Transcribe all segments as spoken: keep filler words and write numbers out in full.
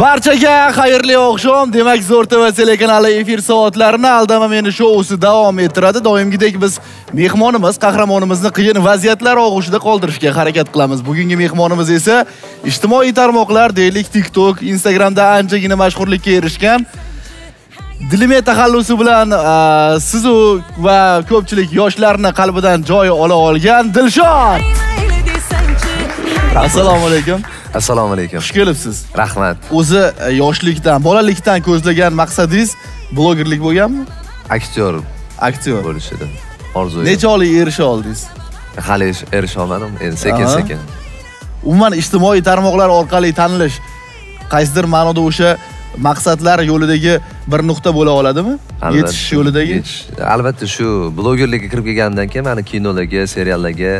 Barchaga hayırlı akşam. Demek Zo'r T V telekanali efir soatlarini Aldama Meni shousi davom ettiradi. Doimgidek biz mehmonimiz, qahramonimizni qiyin vaziyatlar og'ushida qoldirishga harakat qilamiz. Bugungi mehmonimiz esa ijtimoiy tarmoqlar, deylik TikTok, Instagramda anchagina mashhurlikka erishgan. Dilime taxallusi bilan siz u va ko'pchilik yoshlarning qalbidan joy ola olgan Dilshon. Assalomu alaykum. Assalomu alaykum. Xush kelibsiz. Rahmat. O'zi yoshlikdan, bolalikdan ko'zlagan maqsadingiz blogerlik bo'lganmi? Aktyor. Aktyor bo'lish edi. Orzu. Necha oylik erisha oldingiz? Hali erisha olmadim, endi sekin-sekin. Umuman ijtimoiy tarmoqlar orqali tanilish qaysidir ma'noda o'sha maqsadlar yo'lidagi bir nuqta bo'la oladimi? Yetish yo'lidagi. Albatta shu blogerlikka kirib kelgandan keyin meni kinolarga, seriallarga,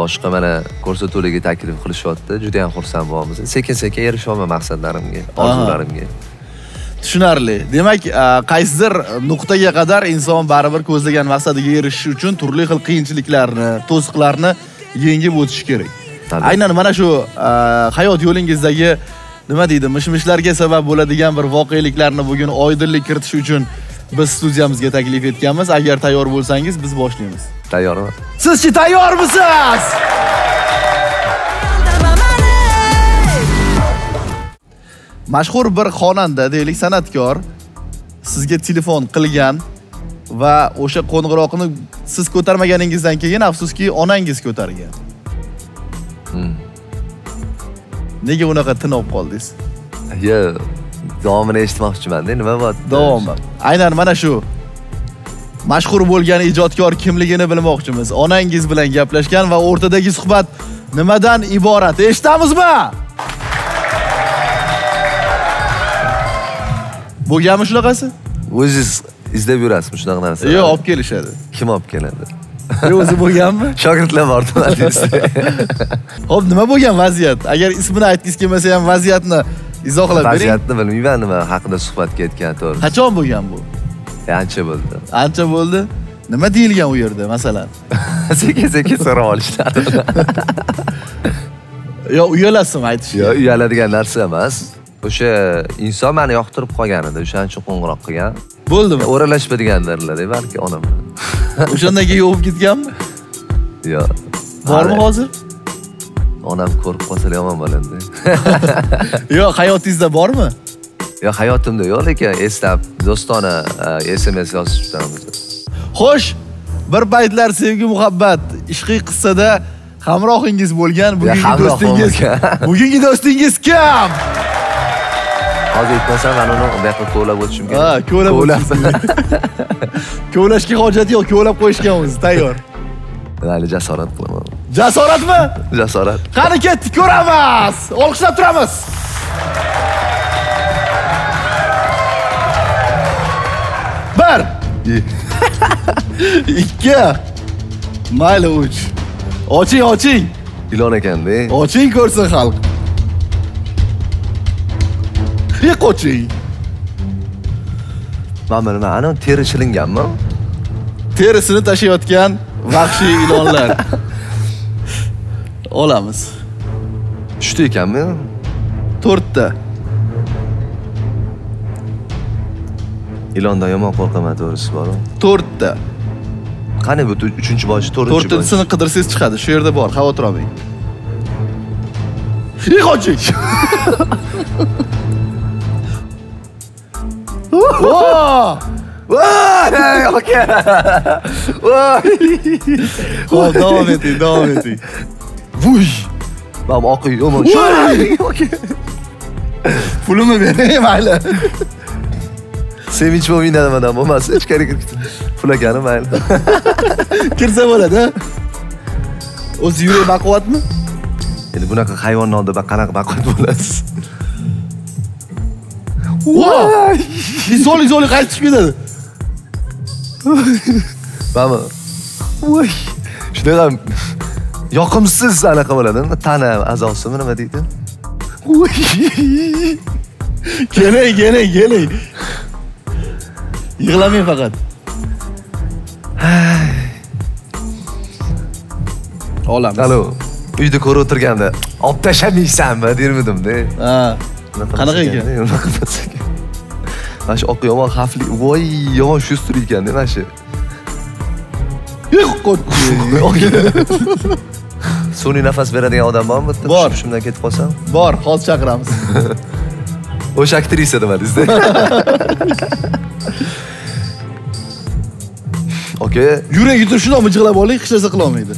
boshqa mana ko'rsatuvlarga taklif qilishyapti. Juda ham xursand bo'lamiz. Sekin-sekin erisha olma maqsadlarimga, orzularimga. Tushunarli. Demak, qaysidir nuqtaga qadar inson baribir ko'zlagan maqsadiga erishish uchun turli xil qiyinchiliklarni, to'siqlarni yengib o'tish kerak. Aynan mana shu hayot yo'lingizdagi nima deydi, mishmishlarga sabab bo'ladigan bir voqeliklarni bugun oydinlik kiritish uchun biz studiyamizga taklif etganmiz. Agar tayyor bo'lsangiz, biz boshlaymiz. Tayyormi? Siz-chi tayyormisiz? Mashhur bir xonanda, deylik san'atkor sizga telefon qilgan va o'sha qo'ng'iroqni siz ko'tarmaganingizdan keyin afsuski onangiz ko'targan. Nega unaqa tinib qoldingiz? Yo, davomini eshitmoqchiman-da, nima bor? Davomi. Aynan mana shu mashhur bo'lgan ijodkor kimligini bilmoqchimiz. Onangiz bilan gaplashgan va o'rtadagi suhbat nimadan iborat? Eshitamizmi? Bo'lganmi shunaqasi? O'zingiz izlab yurasizmi shunaqa narsa? Yo'q, olib kelishadi. Kim olib keladi? O'zi bo'lganmi? Shogirdlar bor to'latingizda. Xo'p, nima bo'lgan vaziyat? Agar ismini aytgingiz kelmasa ham vaziyatni izohlab bering. Vaziyatni bilmayman, nima haqida suhbat ketgan to'g'ri. Qachon bo'lgan bu? Ancha bo'ldi. Ancha bo'ldi. Nima deyilgan u yerda, masalan? Sekin-sekin so'rab olishlar. Yo, uyalasizmi aytish? Yo, uyaladigan narsa emas. O'sha inson meni yoqtirib qolganida, o'shaning uchun qo'ng'iroq qilgan. Bo'ldimi? O'ralashmagandirlar-da, balki onam. O'shandan keyin o'p ketganmi? Yo'q. Bormi hozir? Onam ko'rib qolsa yomon bo'ladi. Yo'q, hayotingizda bormi? Yo'q, hayotimda yo'q, lekin eslab do'stona S M S yozib turamiz. Xo'sh, bir paytlar sevgi, muhabbat, ishqiy qissada hamrohingiz bo'lgan bugungi do'stingiz. Bugungi do'stingiz kim? Hozir aytmasam, men uni qayerga ko'lab o'tishim kerak. Ha, ko'lab o'tishim. Ko'lashga hojat yo'q, ko'lab qo'yishgan o'zi, tayyor. Hali jasorat qilaman. Jasoratmi? Jasorat. Qani ketdik, ko'ramiz. Olqishlab turamiz. bir. ikki. Mayli uch. Oching, oching. Ilon ekan-da. Oching ko'rsin xalq. Qo'ching. Mana nima, ana teri shilinganmi? Terisini tashayotgan vahshiy ilonlar. Olamiz. Uchta ekanmi? to'rtta. Ilondan yomon qo'rqaman, to'g'risi bor. to'rtta. Qani bu uchinchi boshi, to'rtinchi boshi. to'rttasini qidirsangiz chiqadi. Shu yerda bor, xavotir olmang. Qo'ching. Wow! Wow! Okay. Wow! Hop, davom eting, davom eting. Vush! Bam, oqib yomon. Okay. Pulni bering, mayli. Sevinch bo'lmaydi madam, bo'lmasa ichkari kirib ketdi. Pul akani mayli. Kirsa bo'ladi-a? O'zi yurak baquvvatmi? Endi bunaqa hayvonning oldida qanaqa baquvvat bo'lasiz? Wow! Izoli, izoli qaytib keladi. Mana. Voy. Shunday ham yoqimsiz anaqa bo'ladimi? Tana azosimi nima deydi? Voy. Keling, keling, keling. Yig'lamang faqat. Olamiz. Alo. Uyda ko'rib o'tirganda, "Olib tashlamaysanmi?" dermidim-da. Ha. Qanaqa ekan? Mana shu oq yomon xavfli. Voy, yomon shu stur ekan-da mana shu. Yo'q, qo'rqdim. Suni nafas beradigan odam bormi bitta? Bor. Shundan ketib qolsam? Bor, hozir chaqiramiz. O'sha aktrisa demadingiz-da. Okay. Yuragi turib shundoq mijg'ilab oling, hech narsa qila olmaydi.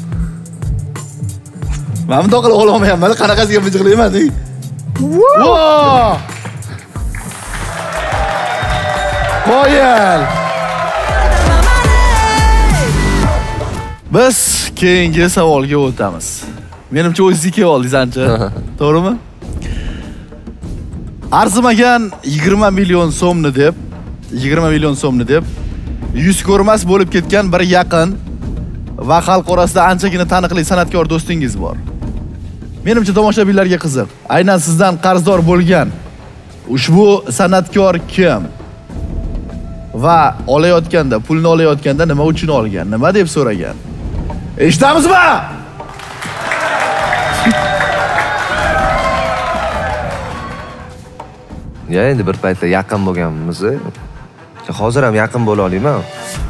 Men bundoq qila olmayman, qanaqasiga mijg'ilayman-ku. Wow! Qo'yal. Biz keyingi savolga o'tamiz. Menimcha o'zingiz kelib oldingiz ancha, to'g'rimi? Arzimagan yigirma million so'mni deb, yigirma million so'mni deb yuz ko'rmas bo'lib ketgan bir yaqin va xalq orasida anchagina taniqli san'atkor do'stingiz bor. Menimcha tomoshabinlarga qiziq. Aynan sizdan qarzdor bo'lgan ushbu san'atkor kim? Va olayotganda, pulni olayotganda nima uchun olgan, nima deb so'ragan? Eshitamizmi? Ya endi bir paytda yaqin bo'lganmiz. Hozir ham yaqin bo'la olaman.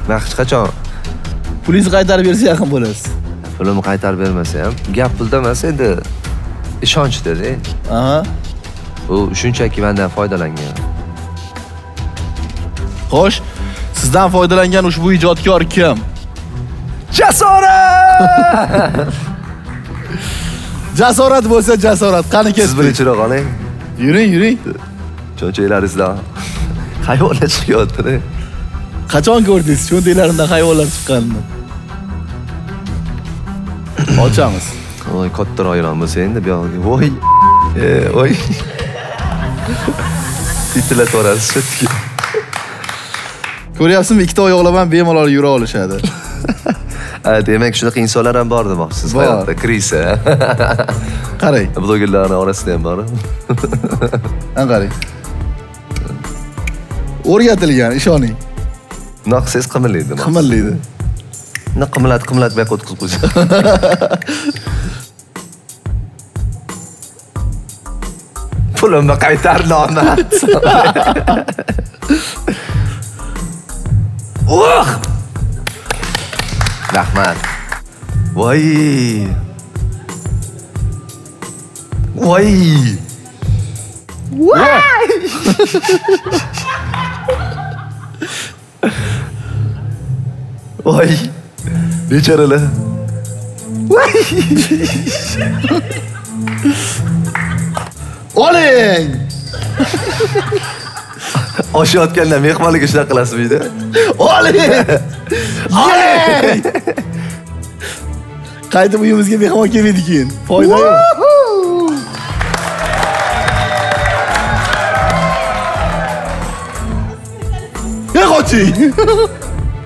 Men hech qachon pulingizni qaytarib bersa yaqin bo'lasiz. Pulimni qaytarib bermasa ham, gap pulda emas edi. Ishonchda-da. Aha. U shunchaki mendan foydalangan. Xo'sh, sizdan foydalangan ushbu ijodkor kim? Jasorat! Jasorat bo'lsa jasorat, qani ketdi. Siz birinchiroq oling. Yuring, yuring. Cho'chalaringizdan hayvonlar chiqyapti-da. Qachon ko'rdingiz cho'ntaklarimdan hayvonlar chiqqanini? Ochamiz. Voy, katta ayron bo'lsa endi bu yo'lga. Voy. E, voy. Titlatib orasi shu. Ko'ryapsizmi, ikkita oyoqlaman bemalol yura olishadi. Demak, shunaqa insonlar ham bor demoqchisiz hayotda, krisa. Qarang, blogerlarning orasida ham bor. An qarang. O'rgatilgan, ishoning. Naq ses qimillaydi. Qimillaydi. Naq qimillat, qimillatmay qo'tqizib qo'yadi. Pulimni qaytar, la'nat. O'h! Rahmat. Voy! Voy! Voy! Voy! Becharalar. Voy! Oling! Oshayotganda mehmonlik ishlar qilasizmi-da? Oling! Oling! Qaytib uyimizga mehmon kelmaydi keyin. Foyda yo'q.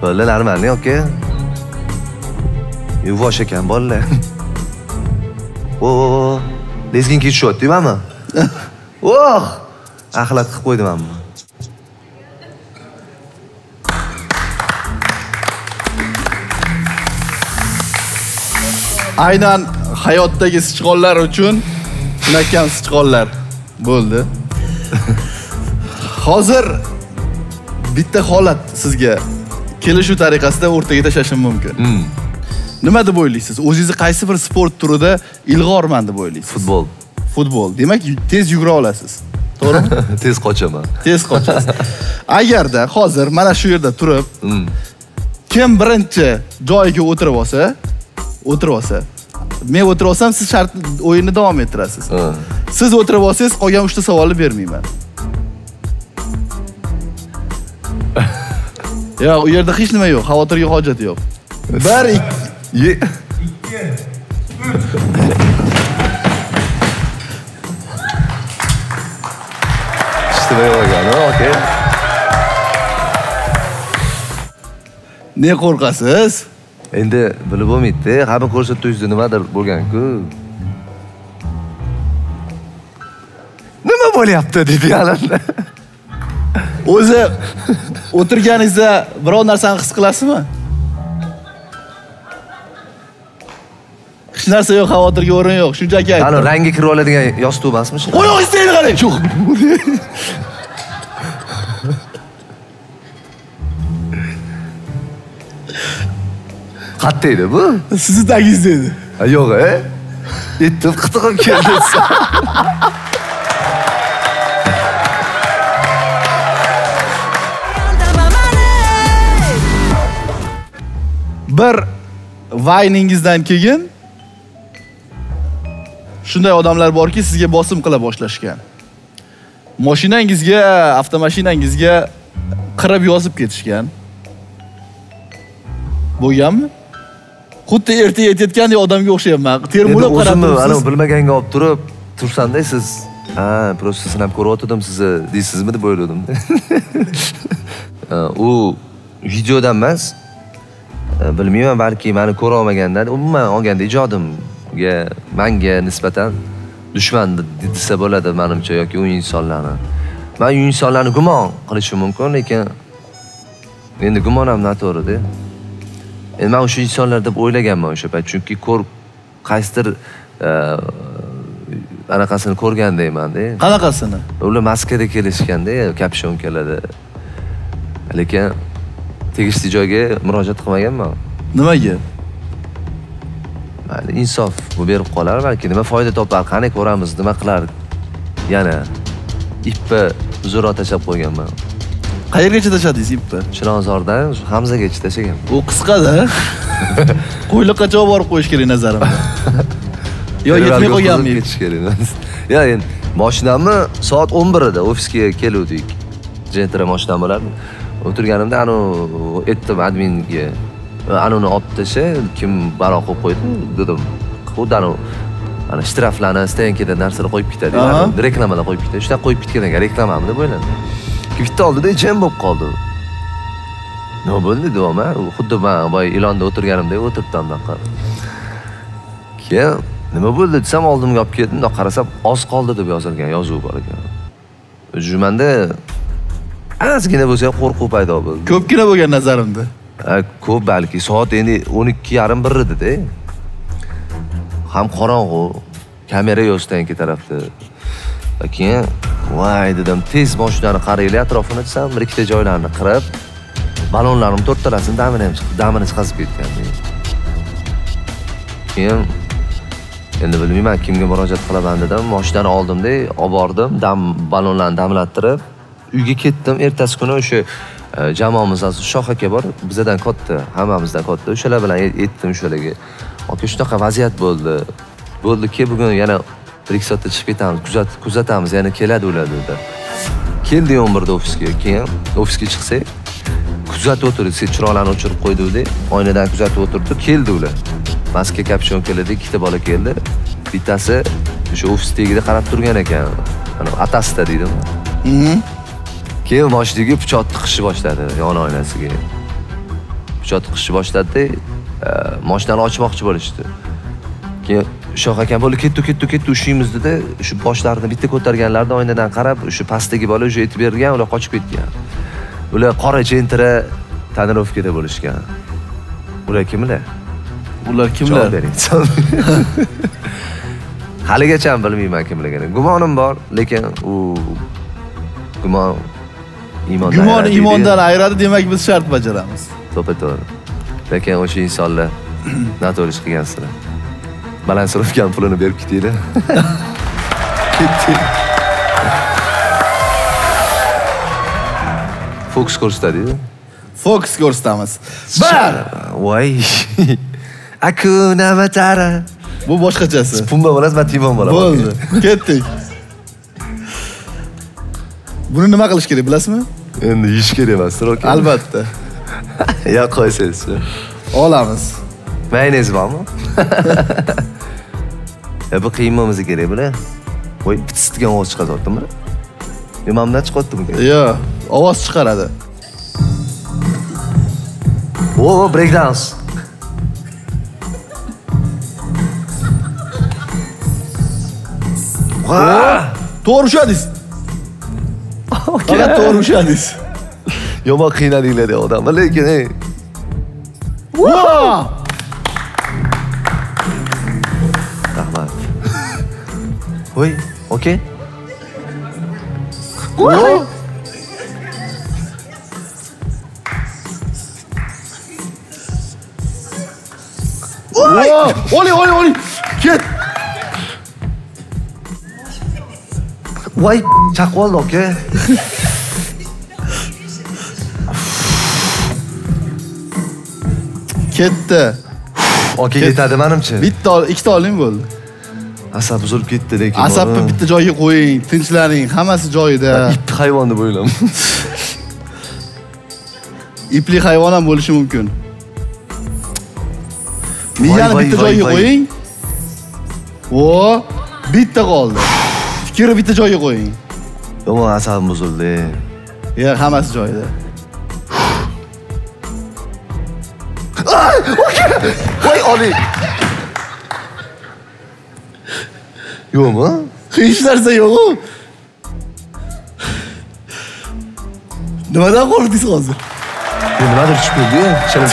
Bolalar armanli aka. Yuvosh ekan bolalar. O, lezgin ketishyapti, deymanmi? Voh! Axlat qilib qo'ydim ham. Aynan hayotdagi sichqonlar uchun chinakam sichqonlar bo'ldi. Hozir bitta holat sizga kelishuv tariqasida o'rtaga tashlashim mumkin. Hmm. Nima deb o'ylaysiz? O'zingizni qaysi bir sport turida ilg'orman deb o'ylaysiz? Futbol. Futbol. Demak, tez yugura olasiz. To'g'rimi? Tez qochaman. Tez qochasiz. Agarda hozir mana shu yerda turib, hmm. kim birinchi joyiga o'tirib olsa, o'tirib olsa, men o'tirib olsam, siz shart o'yinni davom ettirasiz. Hmm. Siz o'tirib olsangiz, qolgan uchta savolni bermayman. Ya, u yerda hech nima yo'q, xavotirga hojat yo'q. bir, ikki, uch. Ishtimay olgan, okey. Ne qo'rqasiz? Endi bilib bo'lmaydi-da, hamma ko'rsatuvingizda nimadir bo'lgan-ku. Nima bo'lyapti dedi alanda. O'zi o'tirganingizda biror narsani his qilasizmi? Hech hech narsa yo'q, xavotirga o'rin yo'q. Shunchaki aytdim. Hali rangi kira oladigan yostuv emasmi? O'yingiz seni qarang. Yo'q. Qattaydi bu. Sizni tagiz dedi. Yo'q, e? Yetib qitiqim keldi. Bir vayningizdan keyin shunday odamlar borki, sizga bosim qila boshlashgan. Mashinangizga, avtomashinangizga qirib yozib ketishgan. Bo'lganmi? Xuddi erta yetayotgandek odamga o'xshayapman. Termulab qarabman. Ana bilmaganga olib turib tursanda siz, ha, prosta sinab ko'rayotdim sizni, deysizmi deb o'yladim. U videodan emas. Bilmayman, balki meni ko'ra olmagandan, umuman olganda ijodimga, menga nisbatan dushman desa bo'ladi menimcha yoki u insonlarni. Men u insonlarni gumon qilishim mumkin, lekin endi gumon ham noto'g'ri-da. Endi men o'sha insonlar deb o'ylaganman o'sha payt, chunki ko'r qaysidir anaqasini ko'rgandayman-da. Qanaqasini? Ular maskada kelishganda, kapshonkalarda. Lekin tegishli joyga murojaat qilmaganman. Nimaga? Mayli, insof bu berib qolar, balki nima foyda topar, qani ko'ramiz, nima qilar. Yana ipni uzura tashab qo'yganman. Qayergacha tashadingiz ipni? Chilonzordan Hamzagacha tashagan. U qisqa-da. Qo'yliqqa javob olib qo'yish kerak nazarimda. Yo, yetmay qo'yganmi? Ketish kerak emas. Ya, endi mashinamni soat o'n birda ofisga keluvdik. Gentra mashinam bo'lardi. O'tirganimda anu etdim adminga. Anuni olib tasha, kim baro qo'yib qo'ydi dedim. Xuddi anu ana shtraflarni, stenkaga narsalar qo'yib ketadi, reklamalar qo'yib ketadi. Shunday qo'yib ketgan ekan, reklamam deb o'ylandi. Bitta oldida jam bo'lib qoldi. Nima bo'ldi dedim, u xuddi men boy ilonda o'tirganimdek o'tiribdi anaqa. Keyin nima bo'ldi desam, oldimga olib keldim, qarasam oz qoldi deb yozilgan yozuv bor ekan. Jumanda azgina bo'lsa qo'rquv paydo bo'ldi. Ko'pgina bo'lgan nazarimda. Ko'p balki soat endi o'n ikki yarim bir edi-da. Ham qorong'u, kamera yo'stanki tarafda. Lekin voy dedim, tez mashinani qaraylar atrofini desam, bir ikkita joylarini qirib, balonlarning to'rttalasini damini ham chiqib, damini chiqazib ketgan. Keyin endi bilmayman kimga murojaat qilaman dedim, mashinani oldim-da, olib bordim, dam balonlarni damlattirib uyga ketdim. Ertasi kuni o'sha jamoamiz aziz Shoh aka bor, bizdan katta, hammamizdan katta. O'shalar bilan aytdim o'shalarga. Aka, shunaqa vaziyat bo'ldi. Bo'ldiki, bugun yana bir soatda chiqib ketamiz, kuzat kuzatamiz, yana keladi ular dedi. Keldi o'n birda ofisga. Keyin ofisga chiqsak, kuzatib o'tirdi, chiroqlarni o'chirib qo'ydi-da, oynadan kuzatib o'tirdi, keldi ular. Maska kapshon keladi, ikkita bola keldi. Bittasi o'sha ofis tagida qarab turgan ekan. Ana atasida deydimi? Mhm. Keyin boshidagi pichoq tiqishni boshladi yon oynasiga. Pichoq tiqishni boshladi, mashinani ochmoqchi bo'lishdi. Keyin Shoh akam bo'lib ketdi, ketdi, ketdi, ushimiz dedi. Shu boshlarini bitta ko'targanlarida oynadan qarab, shu pastdagi bola o'sha etib bergan, ular qochib ketgan. Ular qora jentra tanirovkada bo'lishgan. Ular kimlar? Ular kimlar? Haligacha ham bilmayman kimligini. Gumonim bor, lekin u gumon imondan. Gumon imondan ayradi, demak biz shart bajaramiz. To'g'ri, to'g'ri. Lekin o'sha insonlar noto'g'ri ish qilgansilar. Balansirovgan pulini berib ketinglar. Ketdik. Fokus ko'rsatadi-ku. Fokus ko'rsatamiz. Bar. Voy. Akuna matara. Bu boshqachasi. Pumba bo'lasiz, Batimon bo'laman. Bo'ldi. Ketdik. Buni nima qilish kerak bilasizmi? Endi yeyish kerak emas, to'g'rimi? Albatta. Ya qo'ysangiz. Olamiz. Mayonez bormi? Ya bu qiymamiz kerak bular. Voy, pitistgan ovoz chiqaryaptimi? Nimamdan chiqyaptimi? Yo'q, ovoz chiqaradi. Voy, break dance. Ha, to'g'ri ushladingiz. Faqat to'g'ri ushladingiz. Yomon qiynadinglar odamni, lekin ey. Oy, okey. Oh. Oy! Oli, oli, oli! Ket! Vay çakol okey. Ketdi. Okey yetadi menimcha. Bitta, ikkita oling bo'ldi. Asab buzilib ketdi lekin. Asabni bitta joyiga qo'ying, tinchlaning, hammasi joyida. Itti hayvon deb o'ylam. Ipli hayvon ham bo'lishi mumkin. Miyani bitta joyiga qo'ying. O, bitta qoldi. Fikri bitta joyiga qo'ying. Yomon asabim buzildi. Ya, hammasi joyida. Qo'y oling. Yo'qmi? Hech narsa yo'q-ku. Nimadan qo'rdingiz hozir? Nimadir tushib keldi-ya.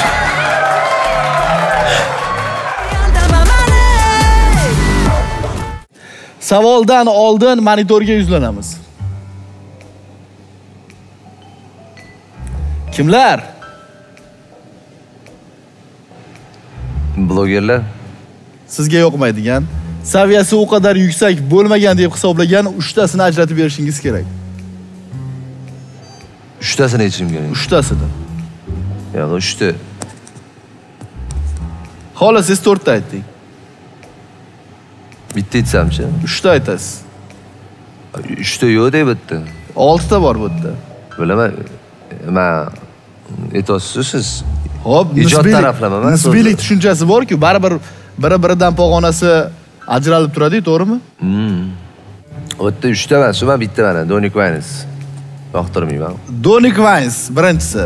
Savoldan oldin monitorga yuzlanamiz. Kimlar? Blogerlar. Sizga yoqmaydigan, saviyasi o kadar yüksek bo'lmagan deb hisoblagan uchtasini ajratib berishingiz kerak. Uchtasini aytishim kerak. Uchtasini. Yo'q, uchta. Xolos, siz to'rtta aytding. Bitta aytsamchi. Uchta aytasiz. Uchta yo'q deb bitta. oltita bor bu yerda. Bilaman, men aytasiz. Hop, ijod taraflama. Nisbiylik tushunchasi bor-ku, baribir biri-biridan pog'onasi ajralib turadi, to'g'rimi? Hmm. O'tda uchta emas, men bitta mana, Donik Vines. Yoqtirmayman. Donik Vines birinchisi.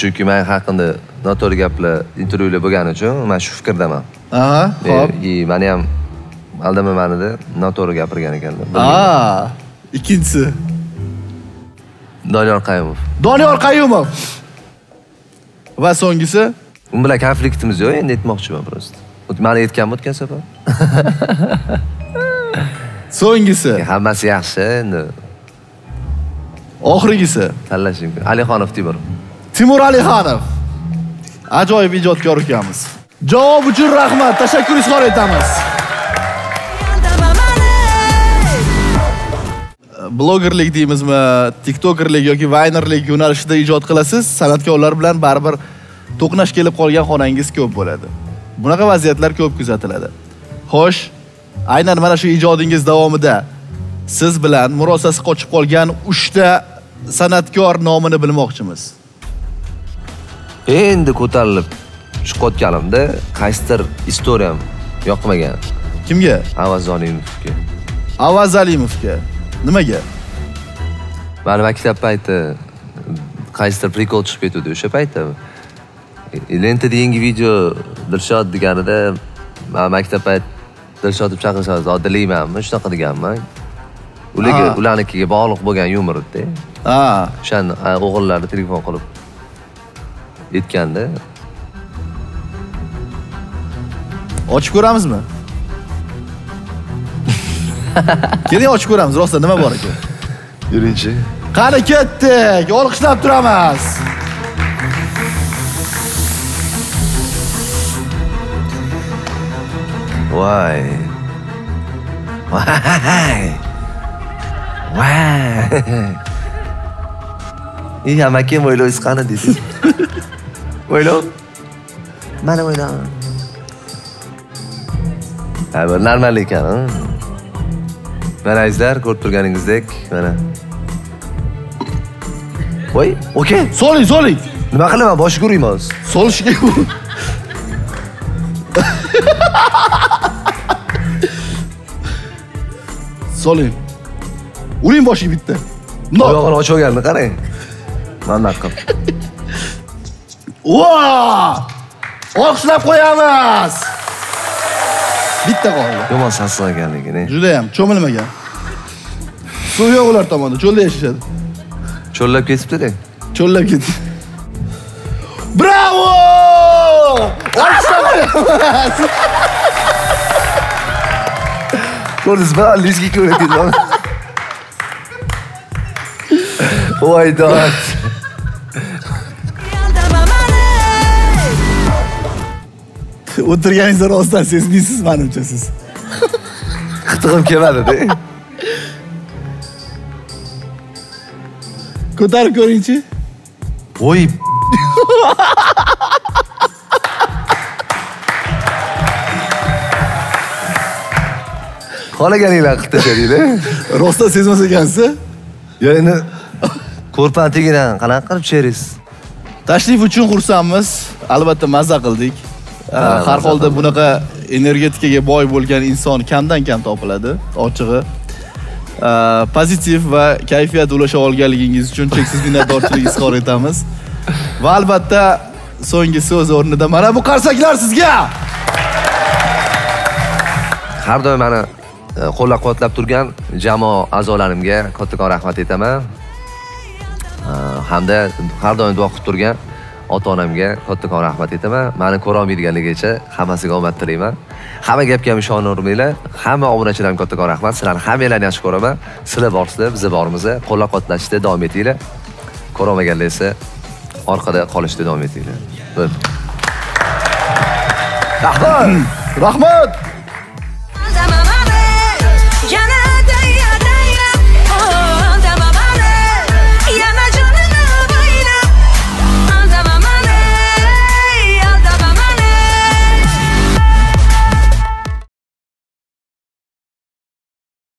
Chunki men haqimda noto'g'ri gaplar, intervyular bo'lgani uchun men shu fikrdaman. Aha, xo'p. E, meni ham Aldama Menida noto'g'ri gapirgan ekanlar. Ha, ikkinchisi. Doniyor Qayumov. Doniyor Qayumov. Va so'nggisi? U bilan konfliktimiz yo'q, endi aytmoqchiman prosta. O'tmani aytgan o'tgan safar. So'nggisi? Hammasi yaxshi, endi. Oxirgisi? Tanlashing. Alixonov Timur. Timur Alixonov. Ajoyib ijodkor ekanmiz. Javob uchun rahmat, tashakkur izhor etamiz. Blogerlik deymizmi, TikTokerlik yoki Vinerlik yo'nalishida ijod qilasiz, san'atkorlar bilan baribir to'qnash kelib qolgan xonangiz ko'p bo'ladi. Bunaqa vaziyatlar ko'p kuzatiladi. Xo'sh, aynan mana shu ijodingiz davomida siz bilan murosasi qochib qolgan uchta san'atkor nomini bilmoqchimiz. Endi ko'tarilib chiqotganimda qaysidir istoriyam yoqmagan. Kimga? Avaz Alimovga. Avaz Alimovga. Nimaga? Mana maktab payti qaysidir prikol chiqib ketdi o'sha paytda. Lentada yangi video Dilshon deganida mana maktab payti Dilshon deb chaqirishardi, "Odilmanmi?" shunaqa deganman. Ularga ularnikiga bog'liq bo'lgan yumor edi. Ha, o'shani o'g'illarni telefon qilib aytganda. Ochib ko'ramizmi? Keling ochib ko'ramiz, rosta nima bor ekan. Yuringchi. Qani ketdik, olqishlab turamiz. Voy. Voy. Voy. Ey, amakim o'ylaysiz qani deysiz. O'ylab. Mana o'ylab. Ha, bu normal ekan, ha. Mana izlar ko'rib turganingizdek, mana. Voy, okey, soling, soling. Nima qilaman, boshiga urayman hozir. Solishga. Soling. Uring boshiga bitta. Bundoq. Oyog'ini ochib olganini qarang. Mana naqib. Voa! Olqishlab qo'yamiz. Bitta qoldi. Yomon saslaganligini. Juda ham cho'milmagan. Suv yo'q ular tomonda, cho'lda yashashadi. Cho'llab ketibdi-da. Cho'llab ketdi. Bravo! Olqishlaymiz. Guarda, sbagli, si chiude, no? Why not? O'tirgan zor ostan sezmaysiz menimcha siz. Qitig'im kelmadi-da. Ko'tarib ko'ringchi. Voy. Xohlaganinglar qilib tashlaringlar. Rostdan sezmas ekansiz. Ya'ni ko'rpantigidan qanaqa qilib cherisiz? Tashrif uchun xursandmiz. Albatta mazza qildik. Har holda bunaqa energetikaga boy bo'lgan inson kamdan-kam topiladi, ochig'i. Pozitiv va kayfiyat ulasha olganligingiz uchun cheksiz minnatdorchilik izhor etamiz. Va albatta so'nggi so'z o'rnida mana bu qarsaklar sizga. Har doim meni qo'llab-quvvatlab turgan jamoa a'zolarimga kattakon rahmat aytaman. Hamda har doim duo qilib turgan ota-onamga kattakon rahmat aytaman. Meni ko'ra olmaydiganligicha hammasiga omad tilayman. Hamma gapga ishonavringlar. Hamma obunachilarimga kattakon rahmat. Sizlarni hammalaringizni yaxshi ko'raman. Sizlar borsizlar, biz bormiz. Qo'llab-quvvatlashda davom etinglar. Ko'ra olmaganlar esa orqada qolishda davom etinglar. Rahmat. Rahmat.